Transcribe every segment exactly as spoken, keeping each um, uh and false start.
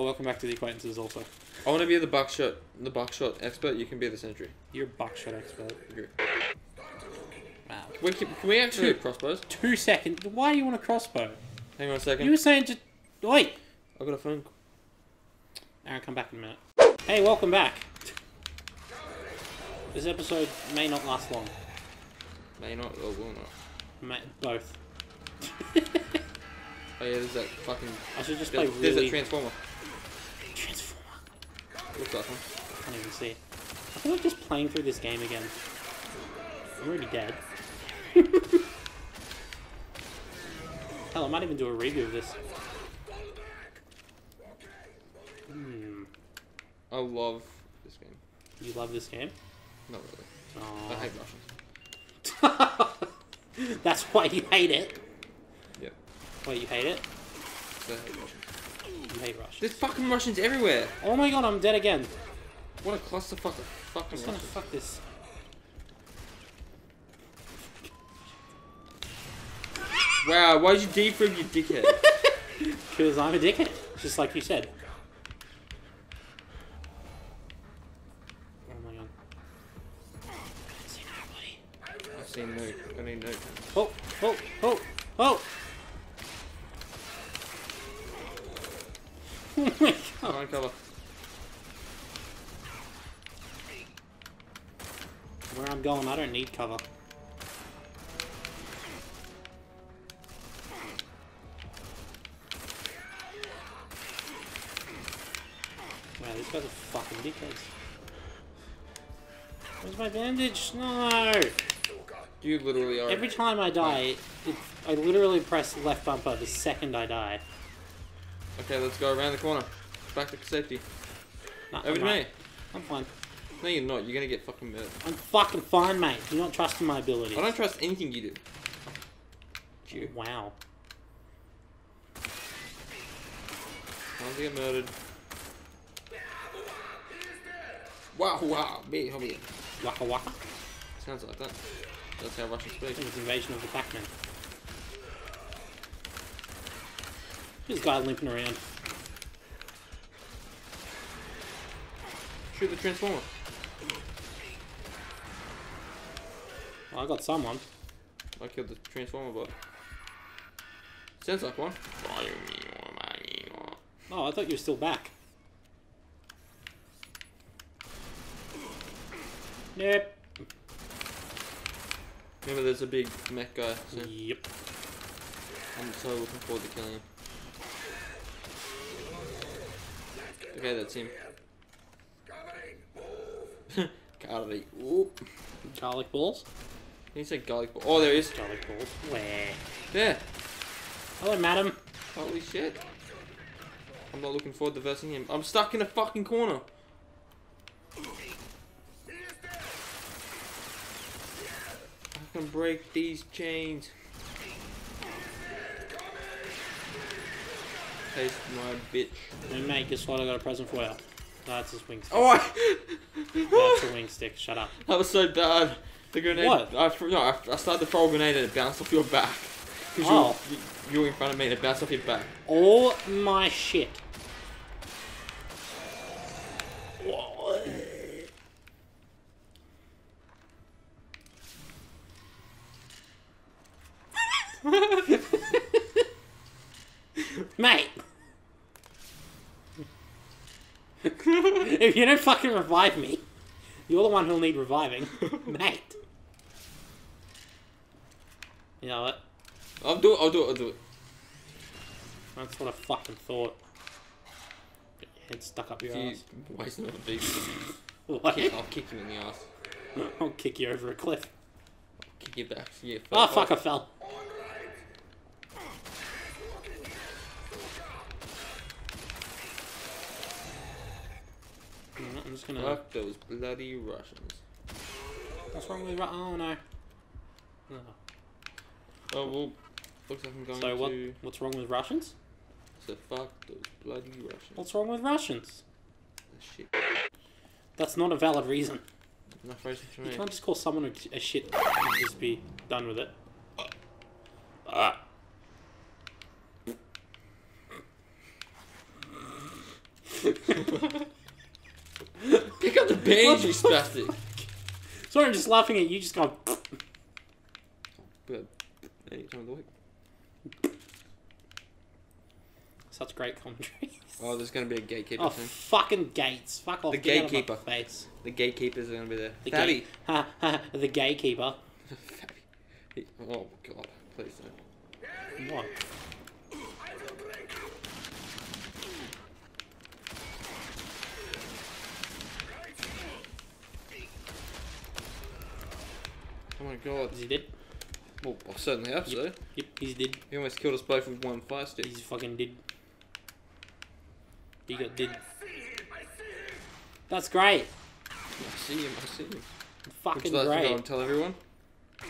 Oh, welcome back to The Acquaintances also. I want to be the buckshot, the buckshot expert. You can be the sentry. You're a buckshot expert. Wow. Can we, can we actually two, do crossbows? Two seconds. Why do you want a crossbow? Hang on a second. You were saying just... Wait. I got a phone. Aaron, come back in a minute. Hey, welcome back. This episode may not last long. May not or will not. May, both. Oh yeah, there's that fucking... I should just play really... There's that transformer. Transformer. Looks like one. I can't even see it. I feel like just playing through this game again. I'm already dead. Hell, I might even do a review of this. Hmm. I love this game. You love this game? Not really. Aww. I hate Russians. That's why you hate it. Yep. Wait, you hate it? I hate Russians. You hate Russians. There's fucking Russians everywhere. Oh my god, I'm dead again. What a clusterfuck of fucking I'm just gonna Russians. Fuck this. Wow, why'd you defrag you dickhead? Because I'm a dickhead, just like you said. I need no. Oh, oh, oh, oh! Oh my god! Find cover. Where I'm going, I don't need cover. Wow, these guys are fucking dickheads. Where's my bandage? No! You literally are. Every time I die, it, I literally press left bumper the second I die. Okay, let's go around the corner. Back to safety. Nah, Over I'm to right. me. I'm fine. No, you're not. You're gonna get fucking murdered. I'm fucking fine, mate. You're not trusting my abilities. I don't trust anything you do. You. Wow. Time to get murdered. Wow, wow. Me, hobby. Waka waka. Sounds like that. That's how Russians speak. It's invasion of the Pac-Man. This guy limping around. Shoot the transformer. Well, I got someone. I killed the transformer bot. Sounds like one. Oh, I thought you were still back. Nope. Remember, there's a big mech guy. So yep. I'm so looking forward to killing him. Okay, that's him. Garlic. Oop. Garlic balls? Can you say garlic balls? Oh, there he is. Garlic balls. Where? There. Hello, madam. Holy shit. I'm not looking forward to versing him. I'm stuck in a fucking corner. I can break these chains. Taste my bitch. Hey mate, guess what? I got a present for you. That's his wing stick. Oh, I... That's a wing stick. Shut up. That was so bad. The grenade. What? I, no, I, I started to throw a grenade and it bounced off your back. Oh. You, you were in front of me and it bounced off your back. Oh my shit. Whoa. Mate! If you don't fucking revive me, you're the one who'll need reviving. Mate! You know what? I'll do it, I'll do it, I'll do it. That's what I fucking thought. Get your head stuck up your you ass. Wasting on the beast. What? Kick, I'll kick you in the ass. I'll kick you over a cliff. I'll kick you back. Yeah, oh fuck, I fell. I'm just gonna... Fuck those bloody Russians. What's wrong with... Oh, no. No. Oh, well... Looks like I'm going so what, to... what's wrong with Russians? So fuck those bloody Russians. What's wrong with Russians? That's shit. That's not a valid reason. No, you me. Can't just call someone a, a shit and just be done with it. Ah. Pick up the page, you spastic. Sorry, I'm just laughing at you, just going. Good. Any time of the week. Such great commentaries. Oh, there's going to be a gatekeeper. Oh, thing. Fucking gates. Fuck off. The Get gatekeeper. Out of my face. The gatekeepers are going to be there. The Fabby. Ha ha. The gatekeeper. Fabby. Oh, God. Please don't. What? Oh my God. Is he dead? Well, I certainly hope so. Yep, yep, he's dead. He almost killed us both with one fire stick. He's fucking dead. He got dead. I see him, I see him. That's great. I see him, I see him. Fucking great. Would you like to go and tell everyone?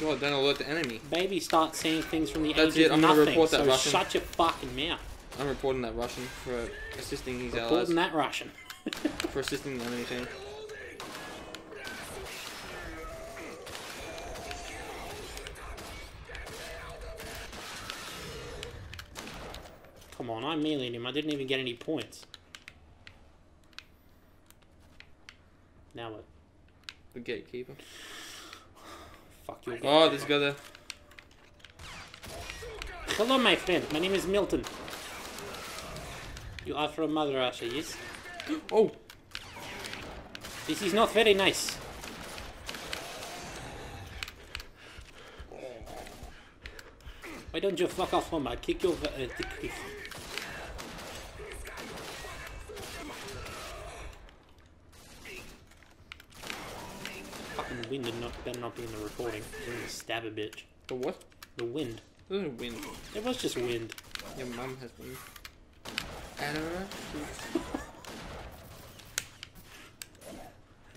God, don't alert the enemy. Baby, start seeing things from the edge of nothing. That's it, I'm going to report that so Russian. Shut your fucking mouth. I'm reporting that Russian for assisting his reporting allies. Reporting that Russian. For assisting the enemy team. Come on, I meleeed him. I didn't even get any points. Now what? The gatekeeper. Fuck you. Oh, this guy there. Hello, my friend. My name is Milton. You are from Mother Russia, yes? Oh! This is not very nice. Why don't you fuck off home? I'll kick you over uh, the cliff. Fucking wind not, better not be in the recording. I'm gonna stab a bitch. The what? The wind. It wasn't wind. It was just wind. Your mum has wind. Anna?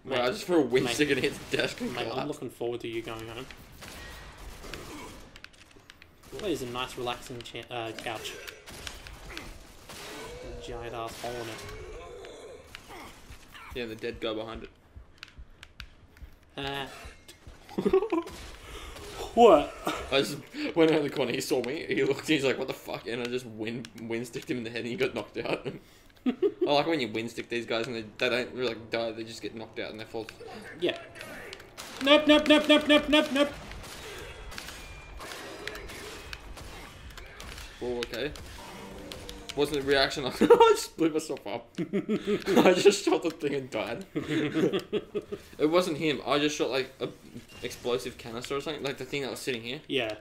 Wow, mate, just for a wind mate, second hit the dash. Mate, I'm looking forward to you going home. Well, there's a nice relaxing cha uh, couch. A giant ass hole in it. Yeah, the dead guy behind it. Uh. What? I just went around the corner, he saw me, he looked, he's like, what the fuck? And I just wind, wind sticked him in the head and he got knocked out. I like when you wind stick these guys and they, they don't really like, die, they just get knocked out and they fall. Yeah. Nope, nope, nope, nope, nope, nope, nope. Oh, okay. Wasn't a reaction. I just blew myself up. I just shot the thing and died. It wasn't him. I just shot like a explosive canister or something, like the thing that was sitting here. Yeah.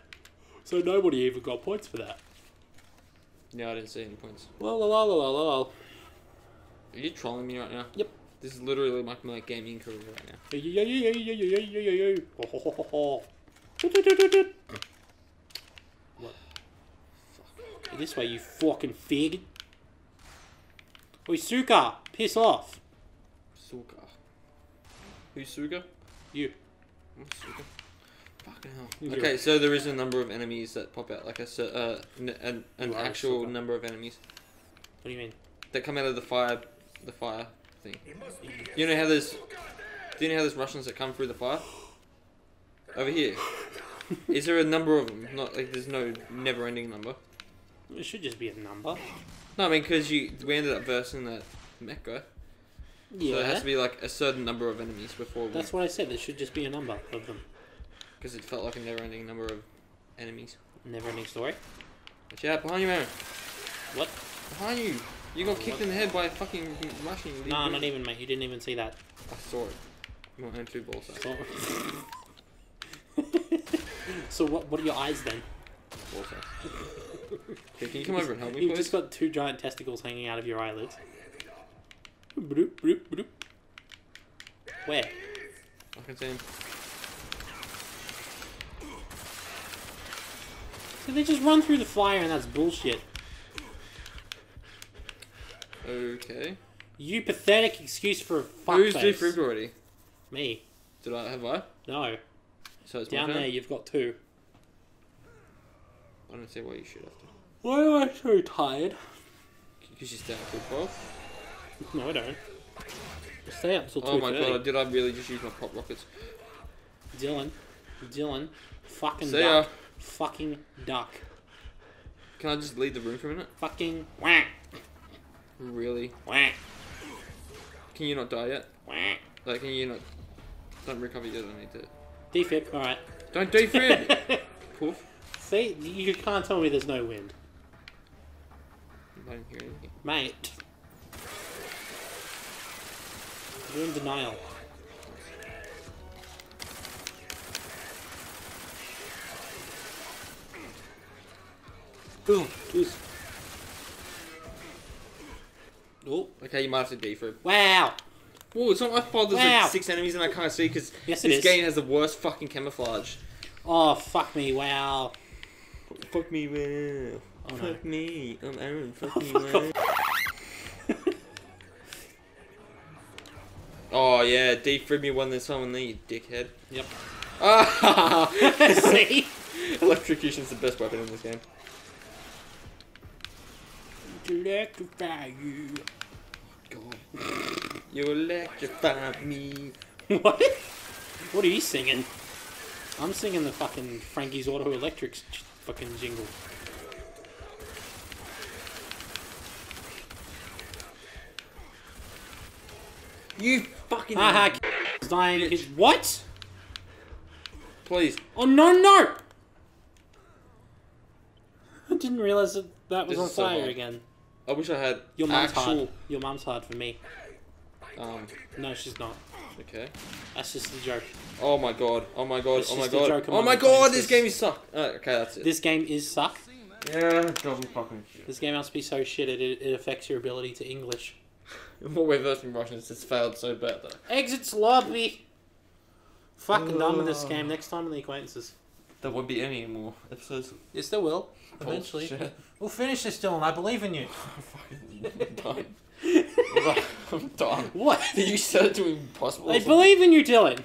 So nobody even got points for that. No, I didn't see any points. Well, la la la la la. Are you trolling me right now? Yep. This is literally my, my gaming career right now. Yeah yeah yeah yeah yeah yeah yeah. This way, you fucking fig. Oi, Suka! Piss off! Suka. Who's Suka? You. I'm Suka. Fucking hell. Okay, so there is a number of enemies that pop out, like a, uh, an, an, an actual number of enemies. What do you mean? That come out of the fire, the fire thing. You know how there's, do you know how there's Russians that come through the fire? Over here. Is there a number of them? Not like there's no never-ending number. It should just be a number. No, I mean, because you we ended up versing that mech guy. Yeah. So it has to be like a certain number of enemies before we... That's what I said, there should just be a number of them. Because it felt like a never-ending number of enemies. Never-ending story? Watch out, behind you, man. What? Behind you! You got oh, kicked what? in the head by a fucking Russian... Nah, not even, mate. You didn't even see that. I saw it. My own two balls. So what, what are your eyes then? Okay. Okay, can you come over and help me, please? You've just got two giant testicles hanging out of your eyelids. Bloop, bloop, bloop. Where? I can see him. So they just run through the fire and that's bullshit. Okay. You pathetic excuse for a fuckface. Who's due for already? Me. Did I? Have I? No. So it's down there, you've got two. I don't see why you should have to. Why am I so tired? Because you stay up till twelve? No, I don't. I stay up till two. Oh my god, did I really just use my pop rockets? Dylan. Dylan. Fucking see duck. Ya. Fucking duck. Can I just leave the room for a minute? Fucking whack. Really? Whack. Can you not die yet? Like, can you not... Don't recover yet, I need to... Defib, alright. Don't defib! Poof. See? You can't tell me there's no wind. I don't hear anything. Mate. You're in denial. Ooh, jeez. Oh. Okay, you might have to defib. Wow! Whoa, it's not my fault there's wow. like six enemies and I can't see because yes, this is. Game has the worst fucking camouflage. Oh, fuck me, wow. Fuck me, wow. Oh, no. Fuck me, I'm Aaron, fuck oh, me, fuck wow. Oh, yeah, defib me one this time and then you dickhead. Yep. Ah! See? Electrocution's the best weapon in this game. Electrify you. God. You electrify me. What? What are you singing? I'm singing the fucking Frankie's Auto Electrics fucking jingle. You fucking. Haha. Dying. What? Please. Oh no no! I didn't realize that that was this on fire so again. I wish I had your mum's actual... hard. Your mum's hard for me. Um, no, she's not. Okay. That's just the joke. Oh my god! Oh my god! That's oh my god! Joke oh my god! This game is suck. Oh, okay, that's it. This game is suck. Yeah, it doesn't fucking. Shit. This game must be so shit it it affects your ability to English. What we've heard from Russians, it's failed so bad though. Exits lobby. Fucking oh. Dumb in this game. Next time on The Acquaintances. There won't be any more episodes. Yes, there will. Eventually. Oh, we'll finish this, Dylan. I believe in you. I'm fucking done. I'm done. What? Did you say it to impossible? I believe in you, Dylan.